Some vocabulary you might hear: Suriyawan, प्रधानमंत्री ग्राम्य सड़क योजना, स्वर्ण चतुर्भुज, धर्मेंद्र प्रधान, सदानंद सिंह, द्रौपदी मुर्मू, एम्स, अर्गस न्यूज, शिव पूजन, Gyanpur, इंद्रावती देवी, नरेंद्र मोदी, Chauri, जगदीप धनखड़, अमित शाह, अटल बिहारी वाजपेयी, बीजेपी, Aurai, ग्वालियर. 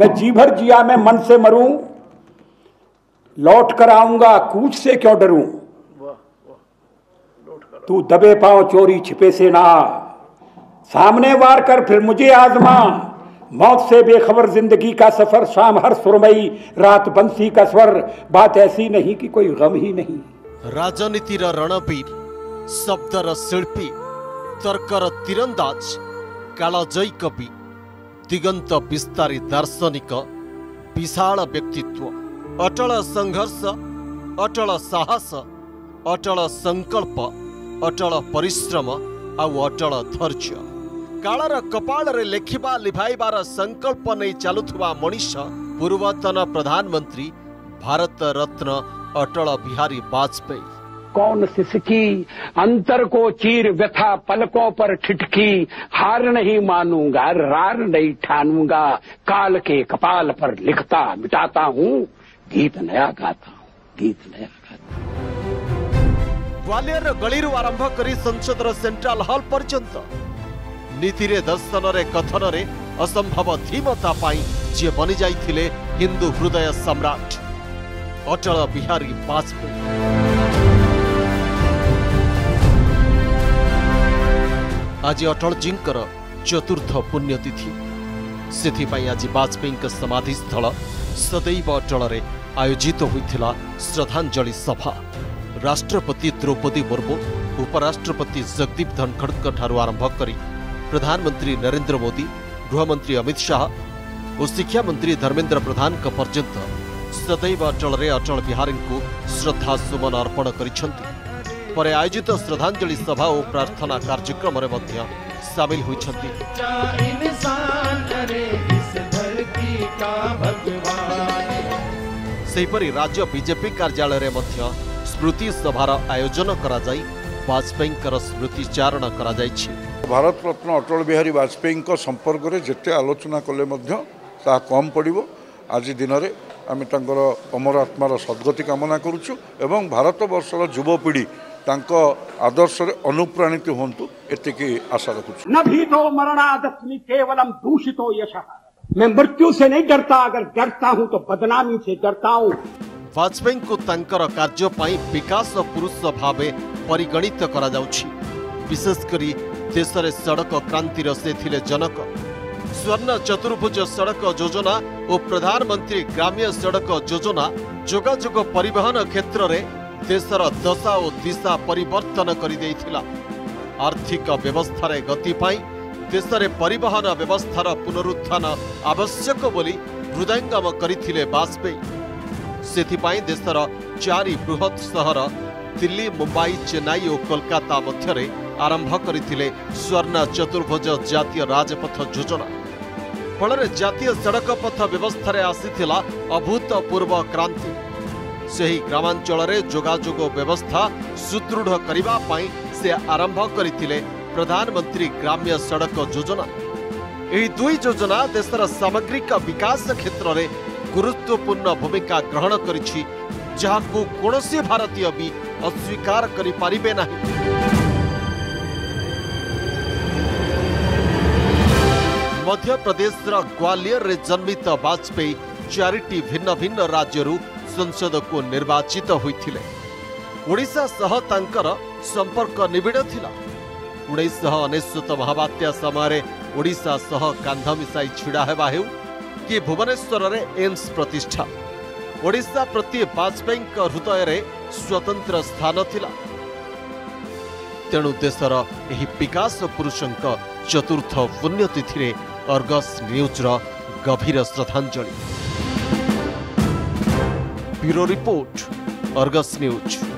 मैं जी भर जिया मैं मन से मरूं, लौट कर आऊंगा कूच से क्यों डरूं। तू दबे पांव चोरी छिपे से ना, सामने वार कर फिर मुझे आजमा। मौत से बेखबर जिंदगी का सफर, शाम हर सुरमई रात बंसी का स्वर। बात ऐसी नहीं कि कोई गम ही नहीं। राजनीतिर रणवीर, शब्दर शिल्पी, तर्कर तीरंदाज, कालजयी कवि, दिगंत विस्तारी दार्शनिक, विशाल व्यक्तित्व, अटल संघर्ष, अटल साहस, अटल संकल्प, अटल परिश्रम आउ अटल धैर्य। कालर कपाल लेखिबा लिभाइबार संकल्प नहीं चलुवा मनीष पूर्वतन प्रधानमंत्री भारत रत्न अटल बिहारी वाजपेयी। कौन सिसकी अंतर को चीर व्यथा, पलकों पर ठिठकी, हार नहीं मानूंगा, रार नहीं ठानूंगा। काल के कपाल पर लिखता मिटाता हूँ, गीत नया गाता हूँ, गीत नया गाता हूँ। ग्वालियर गली आरंभ करी संसदर सेंट्रल हॉल पर्यंत नीति रे, दर्शन रे, कथन रे असंभव धीमता पाई जे बनी जाइथिले हिंदू हृदय सम्राट अटल बिहारी वाजपेयी। आज अटल जींकर चतुर्थ पुण्यतिथि, सेथिपाई आज वाजपेयी समाधिस्थल सदैव अटल रे आयोजित होइथिला श्रद्धांजलि सभा। राष्ट्रपति द्रौपदी मुर्मू, उपराष्ट्रपति जगदीप धनखड़ आरंभ करी प्रधानमंत्री नरेंद्र मोदी, गृहमंत्री अमित शाह और शिक्षा मंत्री धर्मेंद्र प्रधान पर्यंत सदैव अटल रे अटल बिहारी को श्रद्धा सुमन अर्पण कर आयोजित श्रद्धांजलि सभा और प्रार्थना कार्यक्रम में सामिल होईछंती। राज्य बीजेपी कार्यालय में स्मृति सभार आयोजन करा जाई वाजपेयी स्मृतिचारण करा जायछि। भारत रत्न अटल बिहारी वाजपेयी संपर्क में जिते आलोचना कले कम पड़ो। आज दिन में आम तर अमर आत्मार सद्गति कामना करुचु एवं भारतवर्षर युवपीढ़ी आदर्श अनुप्राणित हूँ ये आशा रखुचु। न भीतो मरणादस्मि केवलम दूषितो यशः। मैं मृत्यु से नहीं डरता, अगर डरता हूँ तो बदनामी से डरता हूँ। वाजपेयी को तंकर कार्य पाई विकास पुरुष भाव परिगणित करा जाउछि। विशेषकरी देश में सड़क क्रांतिर से थिले जनक। स्वर्ण चतुर्भुज सड़क योजना और प्रधानमंत्री ग्राम्य सड़क योजना जोगाजोग परिवहन क्षेत्र में देशर दशा और दिशा परिवर्तन करि दैथिला। आर्थिक व्यवस्था रे गति पाई देश में परिवहन व्यवस्थार पुनरुत्थान आवश्यक बोली हृदयंगम करिथिले वाजपेयी। सेथिपाई देशर चारि बृहत सहर दिल्ली, मुंबई, चेन्नई और कोलकाता मध्य आरंभ करथिले स्वर्ण चतुर्भुज जातीय राजपथ योजना। फल जातीय सड़क पथ व्यवस्था रे आसीथिला अभूतपूर्व क्रांति। से ही ग्रामांचल रे जोगाजोग व्यवस्था सुदृढ़ करिबा पाई से आरंभ करथिले प्रधानमंत्री ग्राम्य सड़क योजना। एही दुई योजना देशर सामग्रिक विकास क्षेत्र में गुरुत्वपूर्ण भूमिका ग्रहण करिछि, जहां कोनोसी भारतीय भी अस्वीकार करि पारिबे नाही। मध्य प्रदेश ग्वालियर रे जन्मित वाजपेयी चारिटी भिन्न भिन्न राज्यरू संसद को निर्वाचित होइथिले। ओडिशा सह तांकर संपर्क निबिड़ थिला। 1999 महावात्या समय ओडिशा सह कांध मिसाई छिड़ा हेबा हेउ कि भुवनेश्वर रे एम्स प्रतिष्ठा। ओडिशा प्रति वाजपेयी हृदय रे स्वतंत्र स्थान थिला। तेणु देशर एही विकास पुरुषंक चतुर्थ पुण्यतिथि रे अर्गस न्यूज रा गभीर श्रद्धांजलि। Bureau report, अर्गस न्यूज।